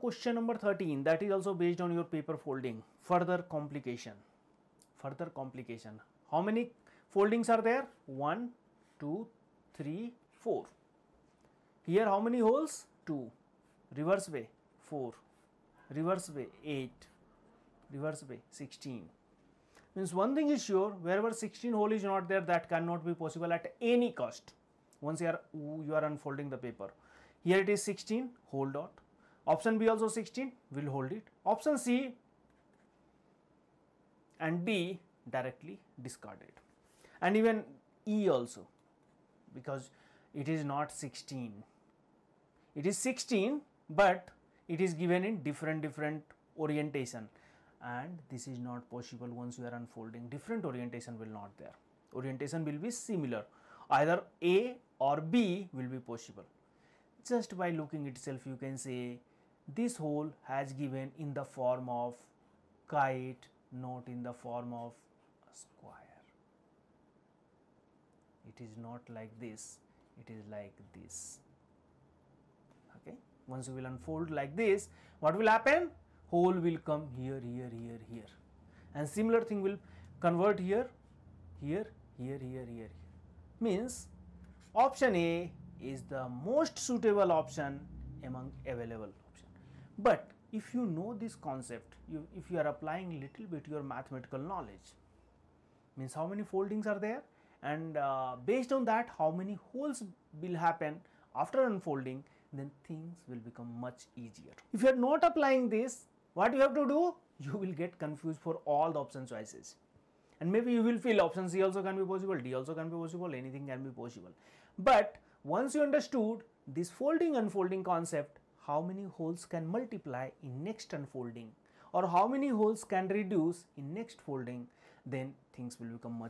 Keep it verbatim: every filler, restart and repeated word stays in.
question number thirteen, that is also based on your paper folding. Further complication. Further complication. How many foldings are there? One, two, three, four. Here how many holes? Two. Reverse way, four. Reverse way, eight. Reverse way, sixteen. Means one thing is sure, wherever sixteen hole is not there, that cannot be possible at any cost. Once you are, you are unfolding the paper. Here it is sixteen, hold dot. Option B also sixteen, will hold it. Option C and D directly discarded. And even E also, because it is not sixteen. It is sixteen, but it is given in different, different orientation. And this is not possible once you are unfolding. Different orientation will not there. Orientation will be similar. Either A or B will be possible. Just by looking itself, you can say this hole has given in the form of kite, not in the form of a square. It is not like this. It is like this. Okay. Once you will unfold like this, what will happen? Hole will come here, here, here, here, and similar thing will convert here, here, here, here, here. Means option A is the most suitable option among available option. But if you know this concept, you, if you are applying little bit your mathematical knowledge, means how many foldings are there, and uh, based on that how many holes will happen after unfolding, then things will become much easier. If you are not applying this, what you have to do? You will get confused for all the option choices. And maybe you will feel option C also can be possible, D also can be possible, anything can be possible. But once you understood this folding unfolding concept, how many holes can multiply in next unfolding or how many holes can reduce in next folding, then things will become much